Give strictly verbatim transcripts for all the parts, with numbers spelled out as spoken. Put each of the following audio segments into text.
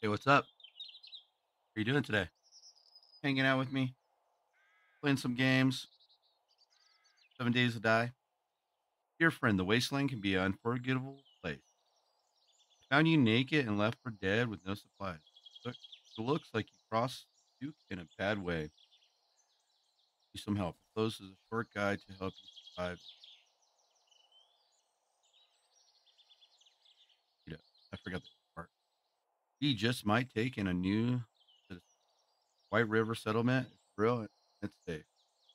Hey, what's up? What are you doing today? Hanging out with me, playing some games. Seven Days to Die. Dear friend, the wasteland can be an unforgettable place. I found you naked and left for dead with no supplies. It looks like you crossed Duke in a bad way. Need some help. Close is a short guide to help you survive. I forgot the part. He just might take in a new citizen. White River settlement. It's real and it's safe.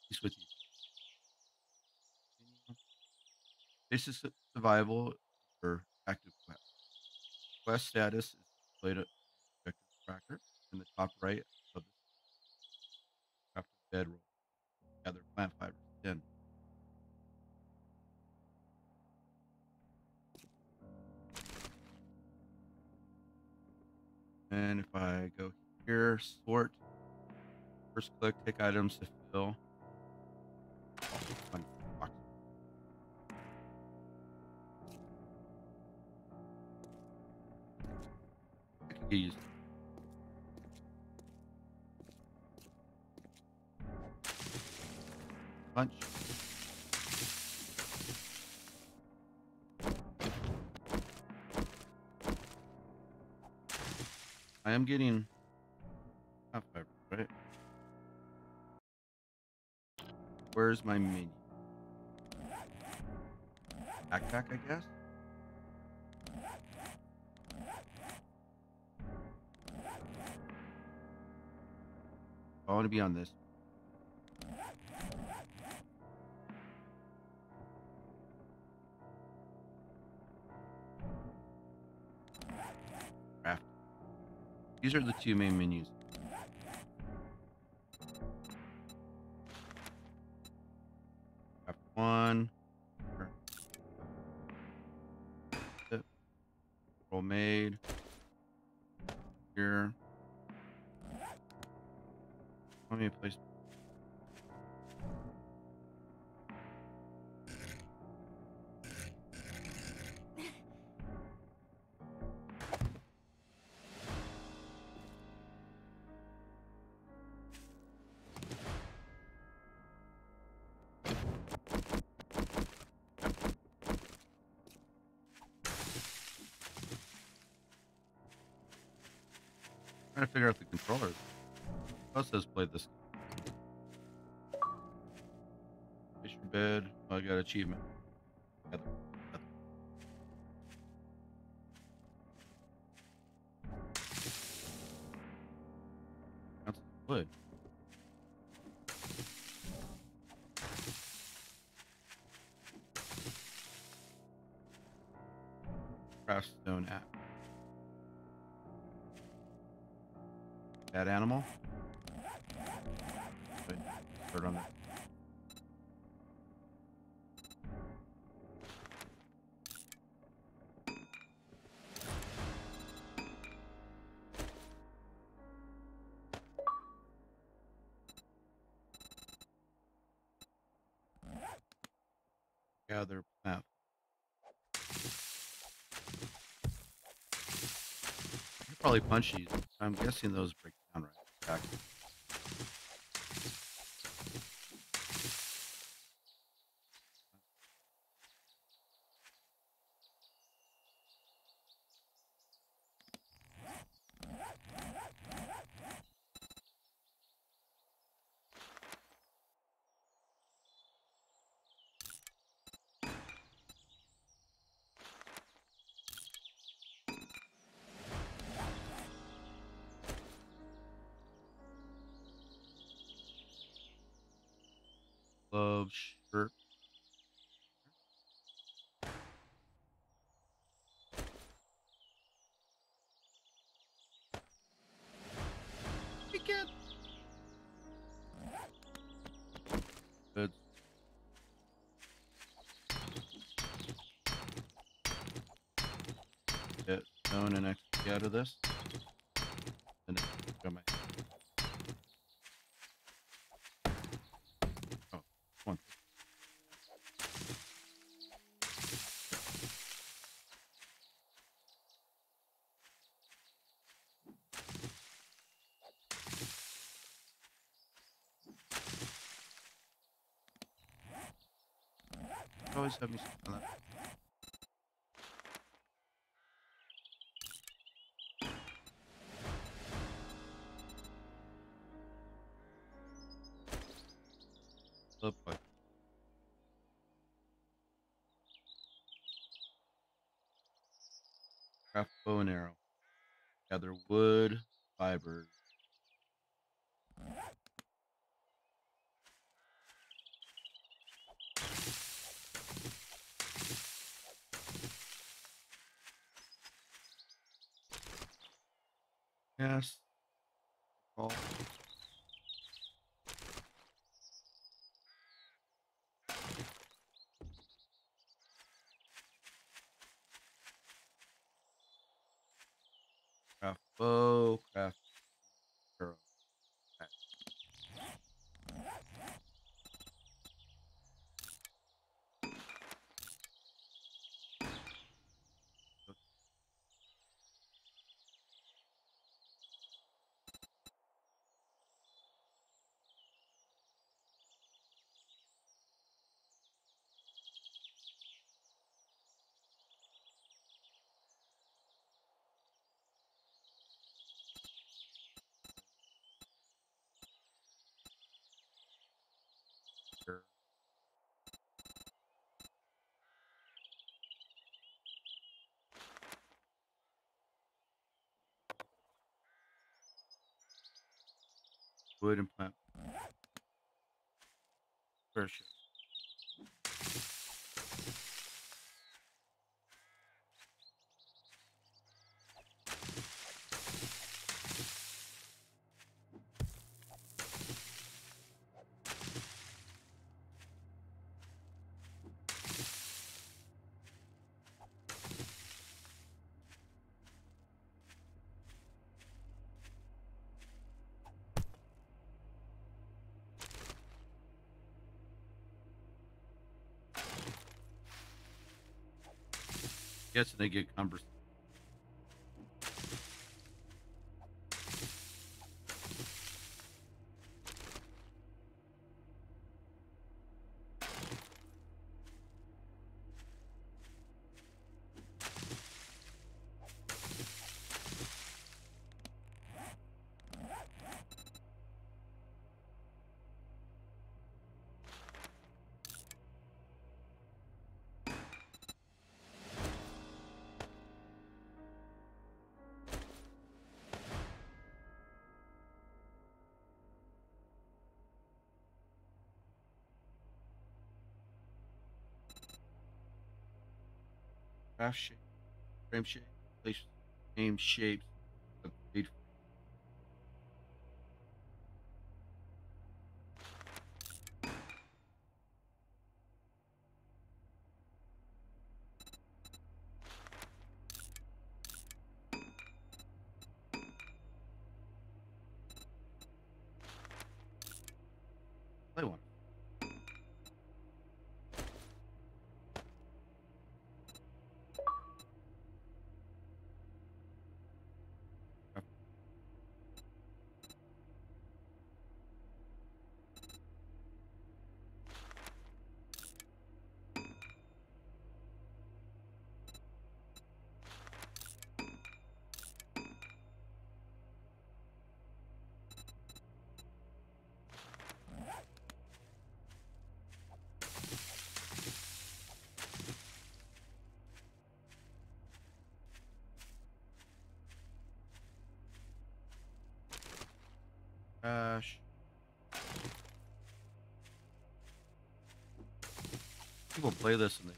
Peace with you. Basic survival for active quest. Quest status is displayed on the objective tracker in the top right of the craft bedroll. Gather plant fibers. Then. And if I go here, sort, first click, take items to fill. I can get used to it. Punch. I am getting half fiber, right? Where's my mini? Backpack, I guess? I want to be on this. These are the two main menus. Craft one. Roll made. Here. Let me place. Trying to figure out the controllers. Who else has played this? Fish your bed. Oh, I got achievement. Gather. Gather. That's good. Craft stone app. That animal. Good. Bird on that. Gather map. You probably punch these. I'm guessing those break. Back. Love shirt. Good. Get stone and X P out of this. And then got my. Kogoś zamyślone. Dobra. Craft bow and arrow. Gather wood, fibers. Yes. Call. Craft bow, craft arrow. Wood and plant first. Guessing they get cumbersome. Craft shape, frame shape, place name shapes. Play one. Gosh. People play this and they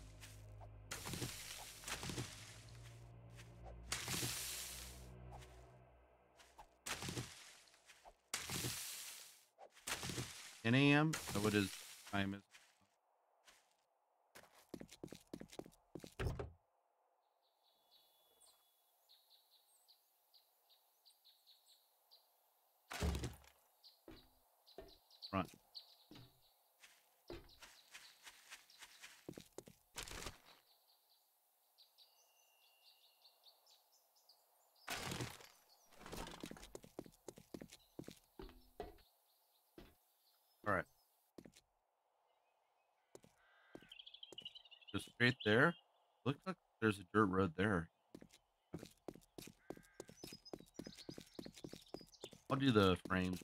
ten A M? So what is time is? go straight there. Looks like there's a dirt road there. I'll do the frames.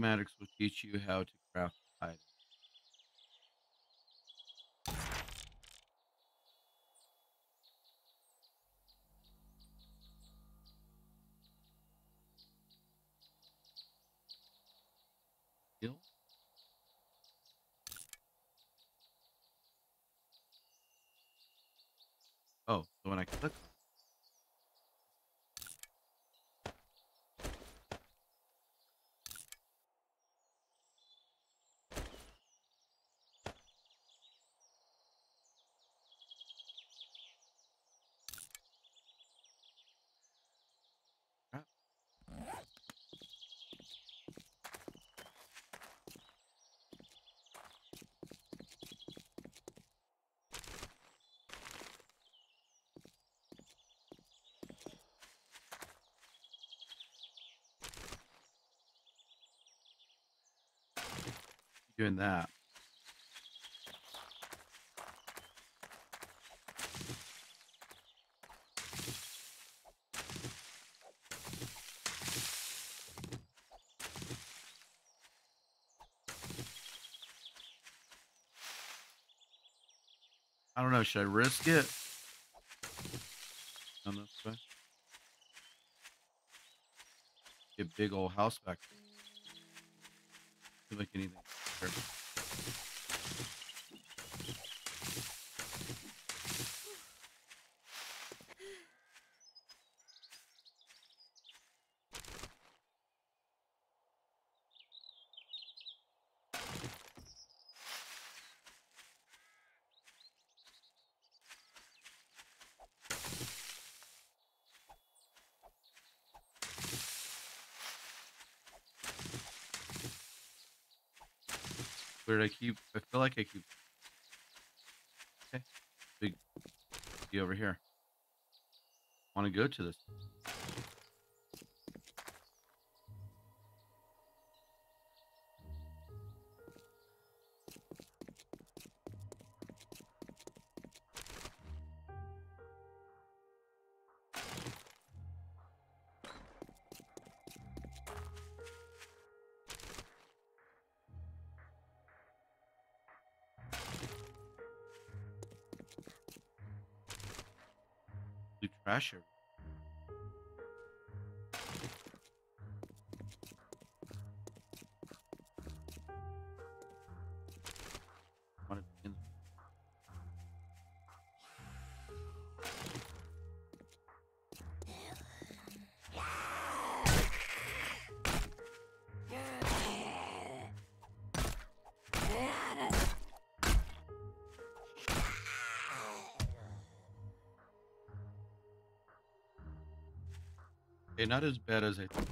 Mathematics will teach you how to craft items. Oh, so when I click. Doing that. I don't know, should I risk it? On this way. Get big old house back. Feel like anything. Perfect. Where I keep, I feel like I keep. Okay, big. Be over here. Want to go to this? Pressure. Not as bad as I think.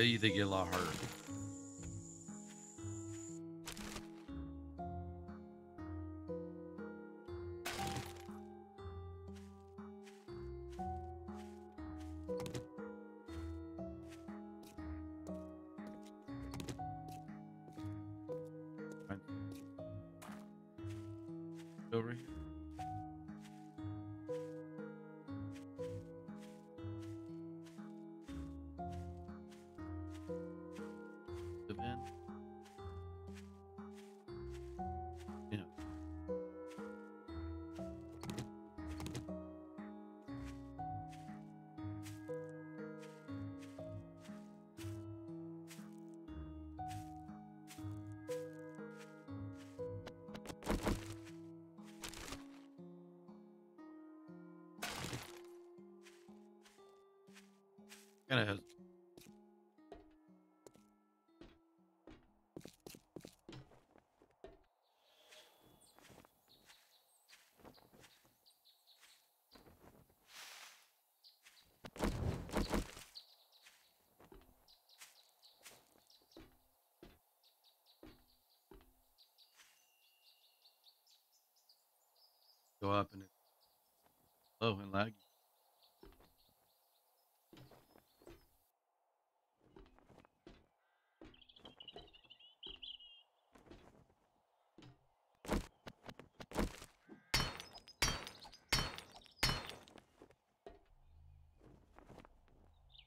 I bet you they get a lot harder. Event. Kind of has. Go up and it's low and laggy.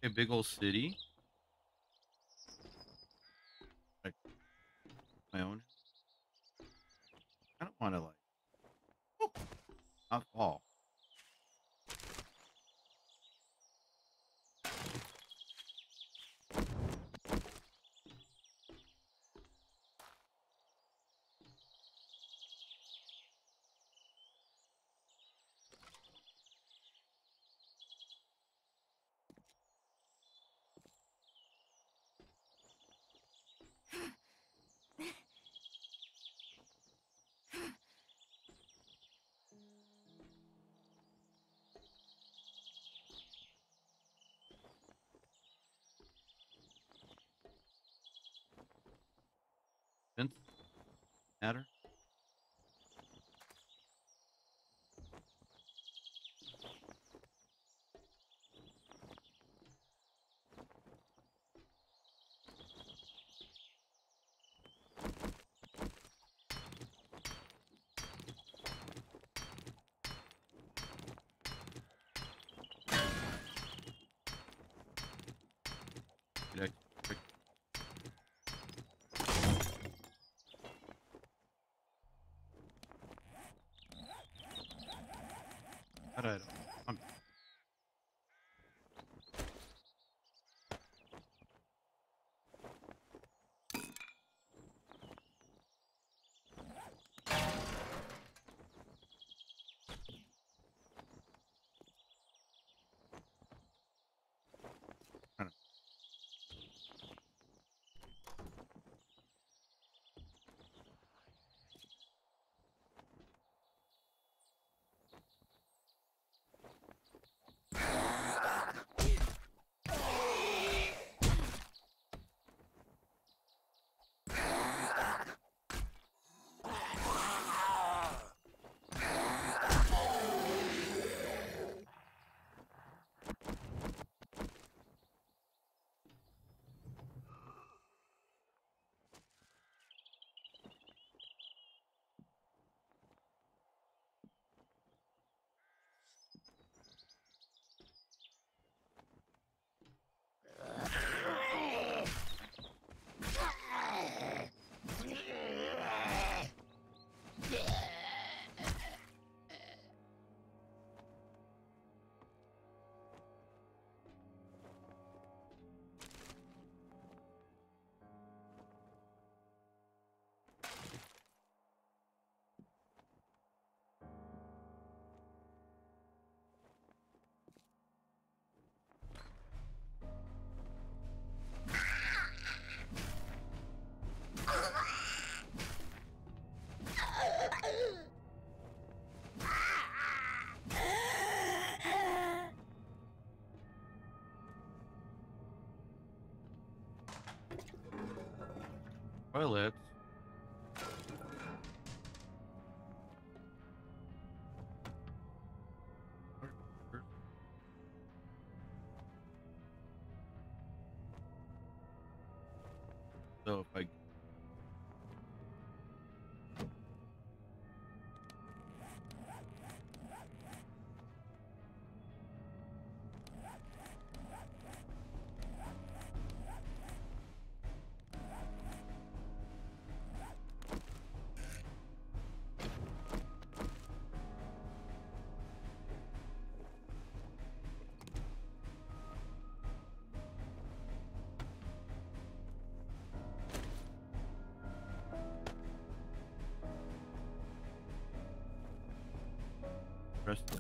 A big old city. Like my own. I don't want to like. Not fall. Matter? I don't I'm... I don't... Toilet. So if I Rest.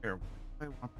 Here, what do I want?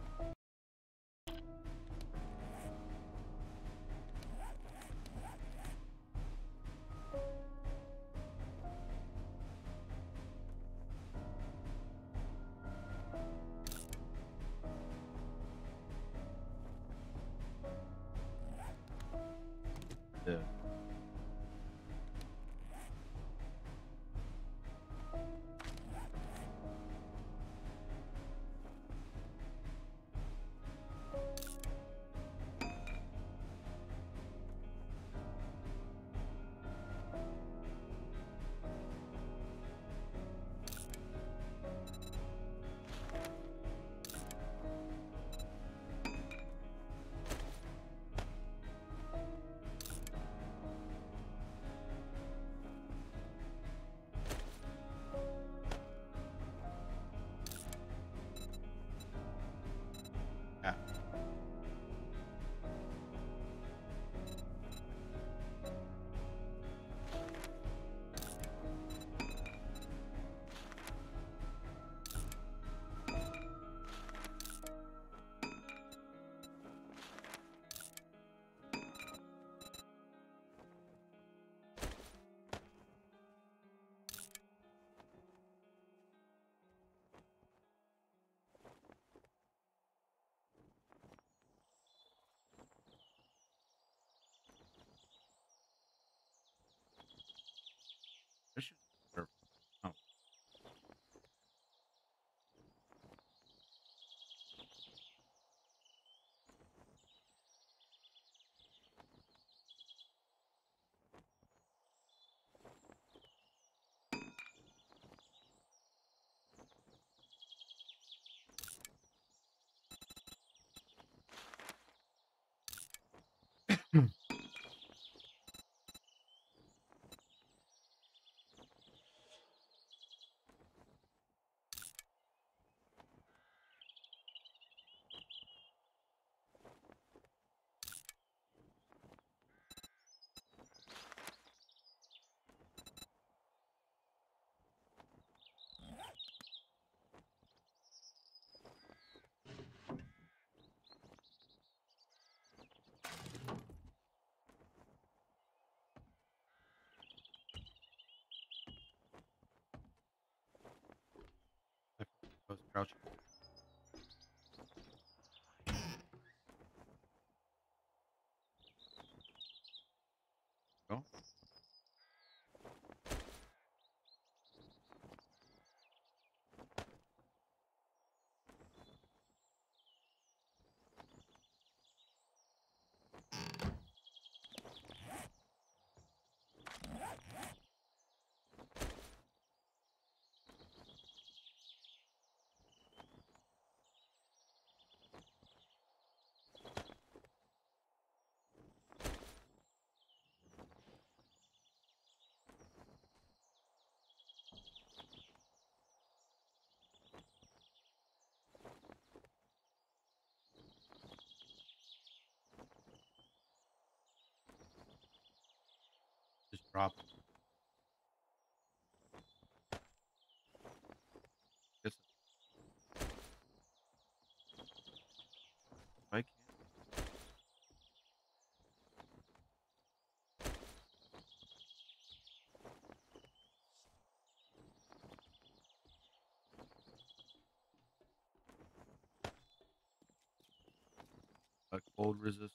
Crouch. Go. Drop. Yes. I can't. A cold resist.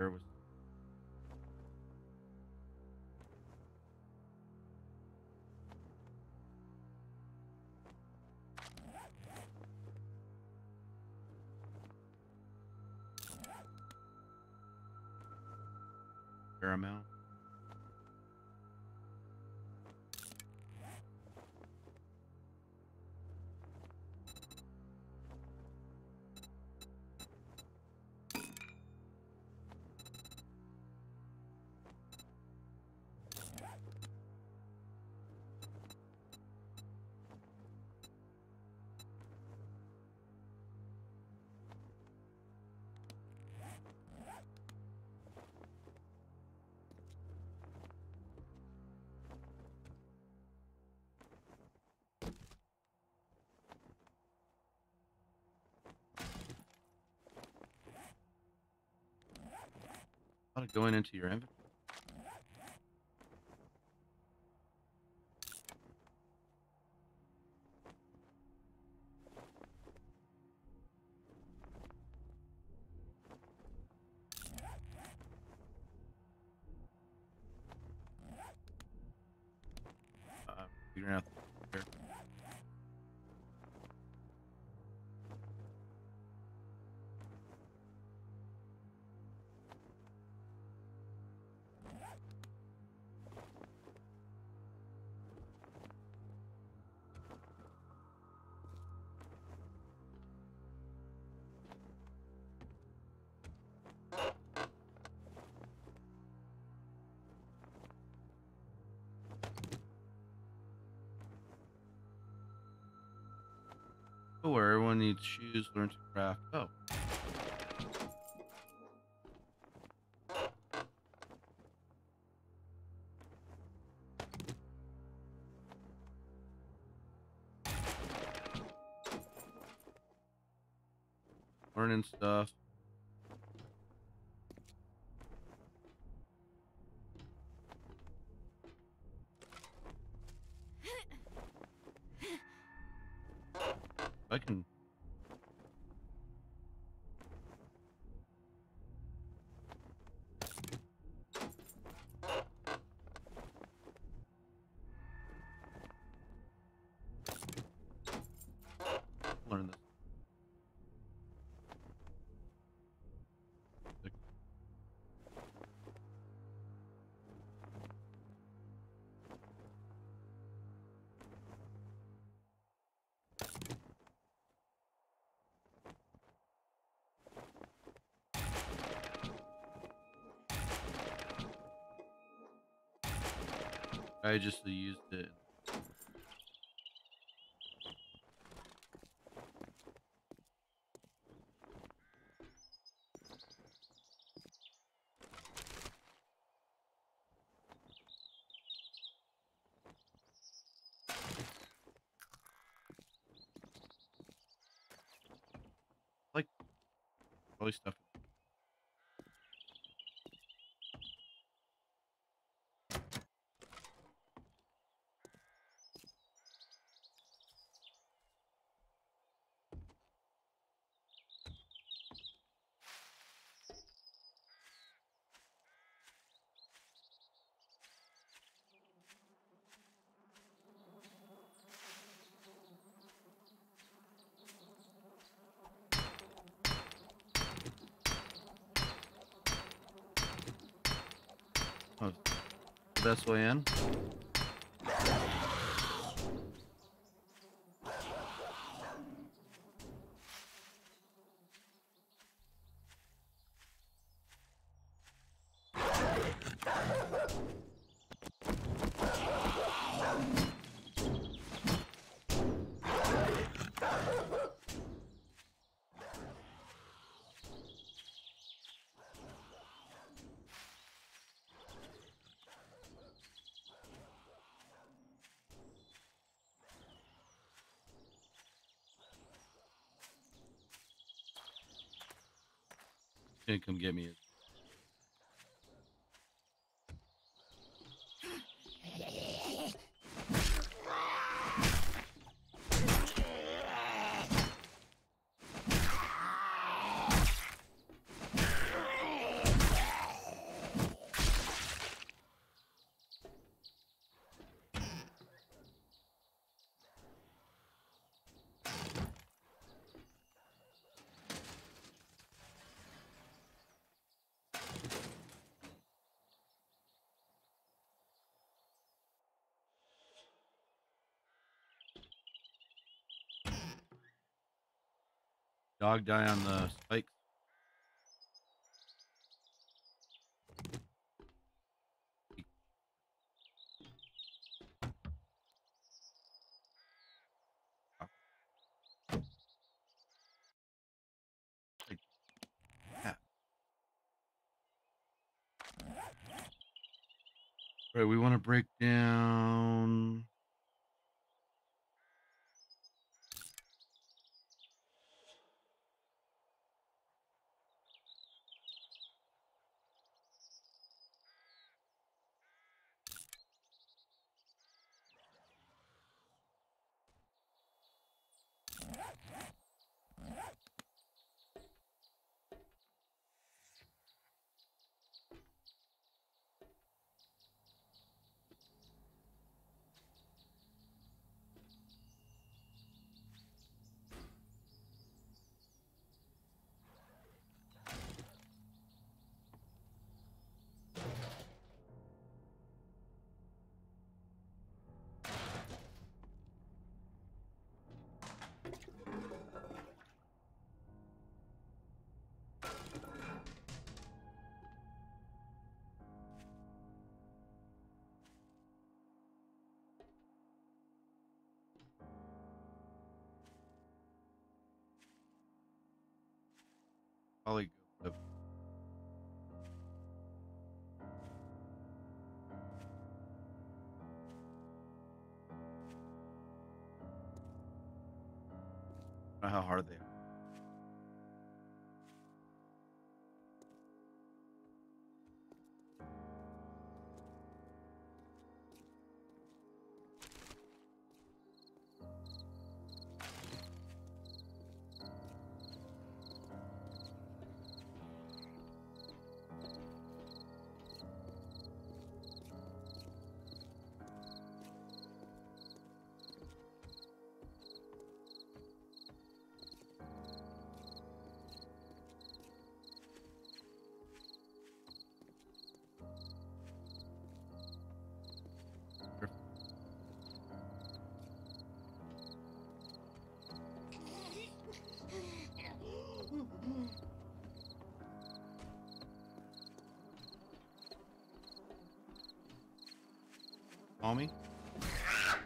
Where was... Paramount. Going into your inventory. Uh, figuring out the here. Where everyone needs shoes, learn to craft. Oh. Learning stuff. I can. Learn this. I just used it. Like, probably stuff. Oh, the best way in. Come get me it. Dog die on the spikes. All right, we want to break down. Probably go I don't know how hard they are. Call me. Right.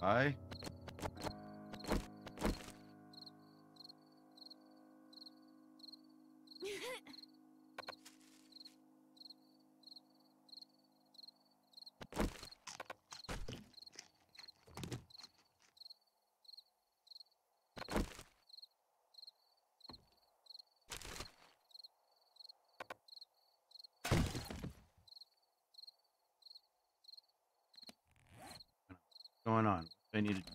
Bye. What's going on? I need to do.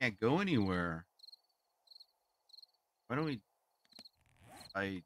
Can't go anywhere. Why don't we... I...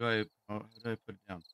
Do I, how do I put it down?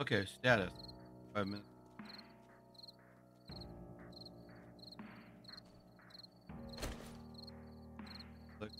Okay, status. Five minutes. Click.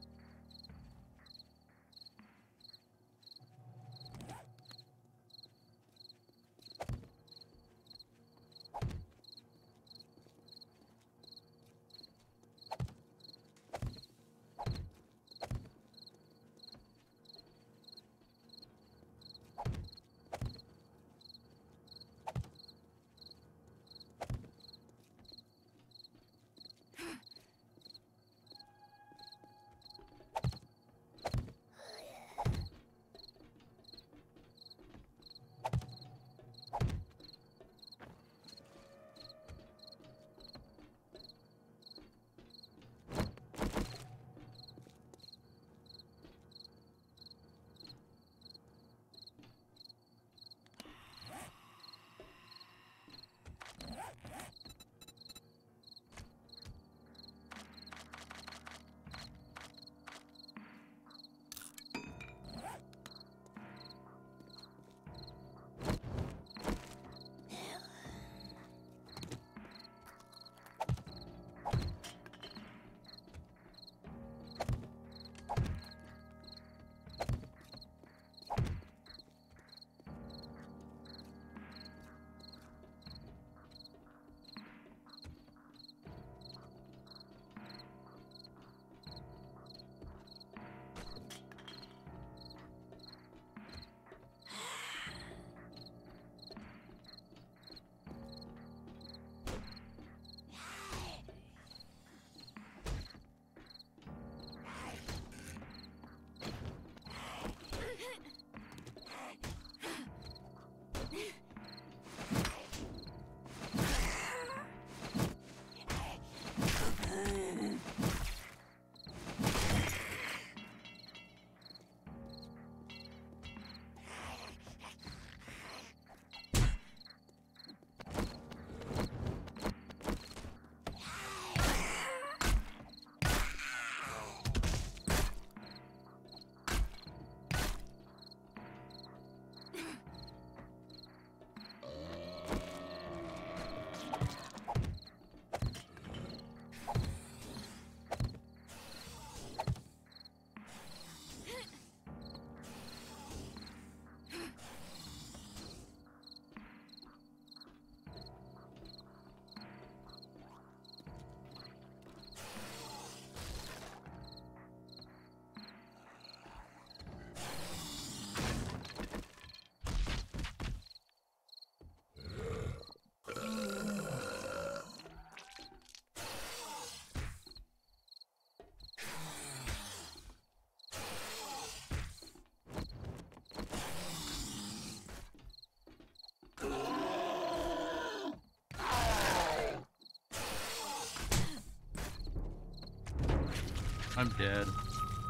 I'm dead.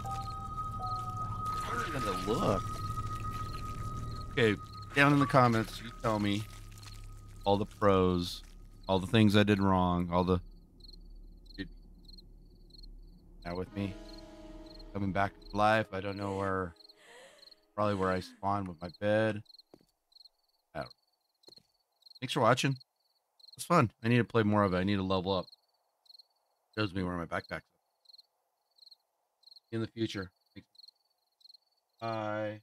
I'm not gonna look. Okay, down in the comments, you tell me all the pros, all the things I did wrong, all the. Now with me, coming back to life. I don't know where. Probably where I spawned with my bed. Oh. Thanks for watching. It's fun. I need to play more of it. I need to level up. Shows me where my backpack's in the future. Bye.